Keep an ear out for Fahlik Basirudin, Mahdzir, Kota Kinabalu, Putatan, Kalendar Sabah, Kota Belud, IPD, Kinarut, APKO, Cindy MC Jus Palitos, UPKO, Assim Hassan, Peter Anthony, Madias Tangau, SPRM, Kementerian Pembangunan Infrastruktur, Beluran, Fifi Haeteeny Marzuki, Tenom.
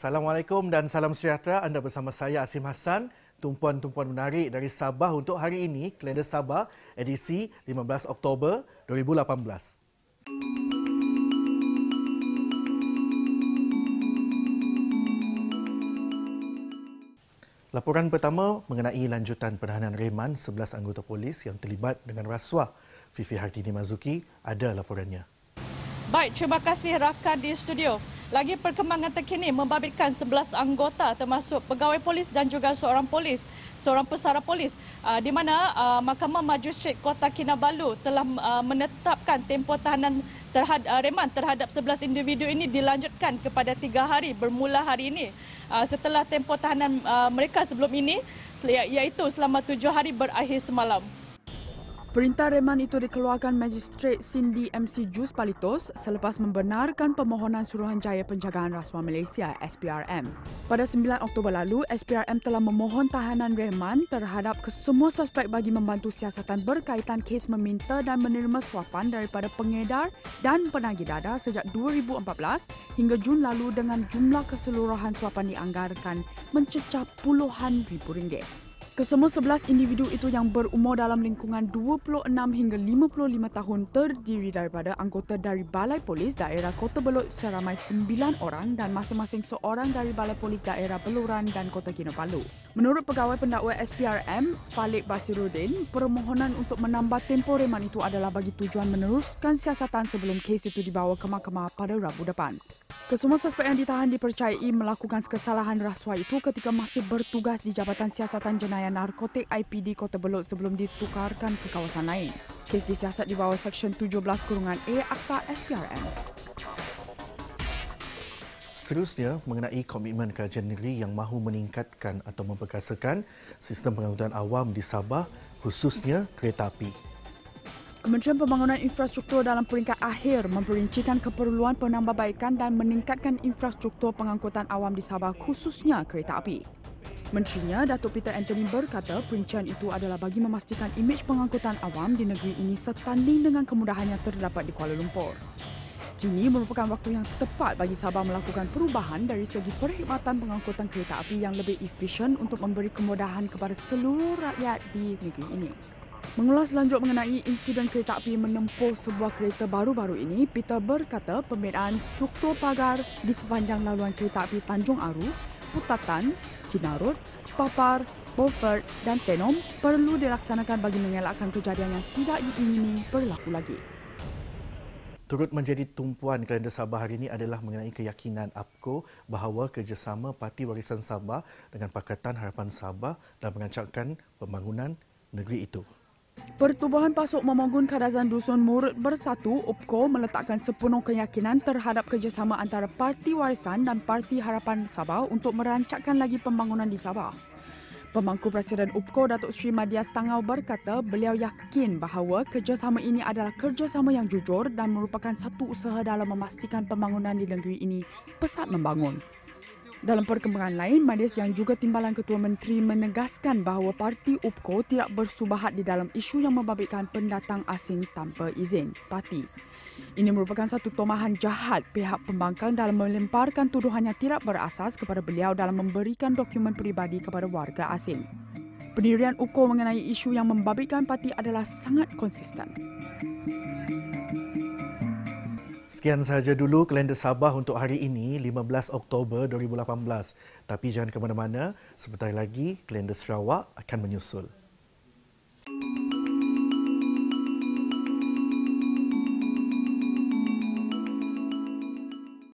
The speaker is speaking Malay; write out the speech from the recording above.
Assalamualaikum dan salam sejahtera. Anda bersama saya Assim Hassan. Tumpuan-tumpuan menarik dari Sabah untuk hari ini, Kalender Sabah edisi 15 Oktober 2018. Laporan pertama mengenai lanjutan penahanan reman 11 anggota polis yang terlibat dengan rasuah. Fifi Haeteeny Marzuki ada laporannya. Baik, terima kasih rakan di studio. Lagi perkembangan terkini membabitkan 11 anggota termasuk pegawai polis dan juga seorang pesara polis di mana Mahkamah Majistret Kota Kinabalu telah menetapkan tempoh tahanan reman terhadap 11 individu ini dilanjutkan kepada 3 hari bermula hari ini setelah tempoh tahanan mereka sebelum ini iaitu selama 7 hari berakhir semalam. Perintah reman itu dikeluarkan Magistrate Cindy MC Jus Palitos selepas membenarkan permohonan Suruhanjaya Pencegahan Rasuah Malaysia SPRM. Pada 9 Oktober lalu, SPRM telah memohon tahanan reman terhadap kesemua suspek bagi membantu siasatan berkaitan kes meminta dan menerima suapan daripada pengedar dan penagih dadah sejak 2014 hingga Jun lalu dengan jumlah keseluruhan suapan dianggarkan mencecah puluhan ribu ringgit. Kesemua 11 individu itu yang berumur dalam lingkungan 26 hingga 55 tahun terdiri daripada anggota dari Balai Polis Daerah Kota Belud seramai 9 orang dan masing-masing seorang dari Balai Polis Daerah Beluran dan Kota Kinabalu. Menurut pegawai pendakwa SPRM, Fahlik Basirudin, permohonan untuk menambah tempoh reman itu adalah bagi tujuan meneruskan siasatan sebelum kes itu dibawa ke mahkamah pada Rabu depan. Kesemua suspek yang ditahan dipercayai melakukan kesalahan rasuah itu ketika masih bertugas di Jabatan Siasatan Jenayah Narkotik IPD Kota Belud sebelum ditukarkan ke kawasan lain. Kes disiasat di bawah Seksyen 17/A Akta SPRM. Seterusnya, mengenai komitmen kerajaan negeri yang mahu meningkatkan atau memperkasakan sistem pengangkutan awam di Sabah, khususnya kereta api. Kementerian Pembangunan Infrastruktur dalam peringkat akhir memperincikan keperluan penambahbaikan dan meningkatkan infrastruktur pengangkutan awam di Sabah khususnya kereta api. Menterinya, Datuk Peter Anthony berkata perincian itu adalah bagi memastikan imej pengangkutan awam di negeri ini setanding dengan kemudahan yang terdapat di Kuala Lumpur. Kini merupakan waktu yang tepat bagi Sabah melakukan perubahan dari segi perkhidmatan pengangkutan kereta api yang lebih efisien untuk memberi kemudahan kepada seluruh rakyat di negeri ini. Mengulas lanjut mengenai insiden kereta api menempuh sebuah kereta baru-baru ini, Peter berkata pembinaan struktur pagar di sepanjang laluan kereta api Tanjung Aru, Putatan, Kinarut, Papar, Beaufort dan Tenom perlu dilaksanakan bagi mengelakkan kejadian yang tidak diingini berlaku lagi. Turut menjadi tumpuan Kalender Sabah hari ini adalah mengenai keyakinan APKO bahawa kerjasama Parti Warisan Sabah dengan Pakatan Harapan Sabah dalam mengancangkan pembangunan negeri itu. Pertubuhan Pasok Membangun Kadazan Dusun Murut Bersatu, UPKO, meletakkan sepenuh keyakinan terhadap kerjasama antara Parti Warisan dan Parti Harapan Sabah untuk merancangkan lagi pembangunan di Sabah. Pemangku Presiden UPKO, Datuk Sri Madias Tangau berkata beliau yakin bahawa kerjasama ini adalah kerjasama yang jujur dan merupakan satu usaha dalam memastikan pembangunan di negeri ini pesat membangun. Dalam perkembangan lain, Mahdzir yang juga Timbalan Ketua Menteri menegaskan bahawa Parti UPKO tidak bersubahat di dalam isu yang membabitkan pendatang asing tanpa izin parti. Ini merupakan satu tomahan jahat pihak pembangkang dalam melemparkan tuduhan yang tidak berasas kepada beliau dalam memberikan dokumen peribadi kepada warga asing. Pendirian UPKO mengenai isu yang membabitkan parti adalah sangat konsisten. Sekian sahaja dulu Kalender Sabah untuk hari ini, 15 Oktober 2018. Tapi jangan ke mana-mana, sebentar lagi Kalender Sarawak akan menyusul.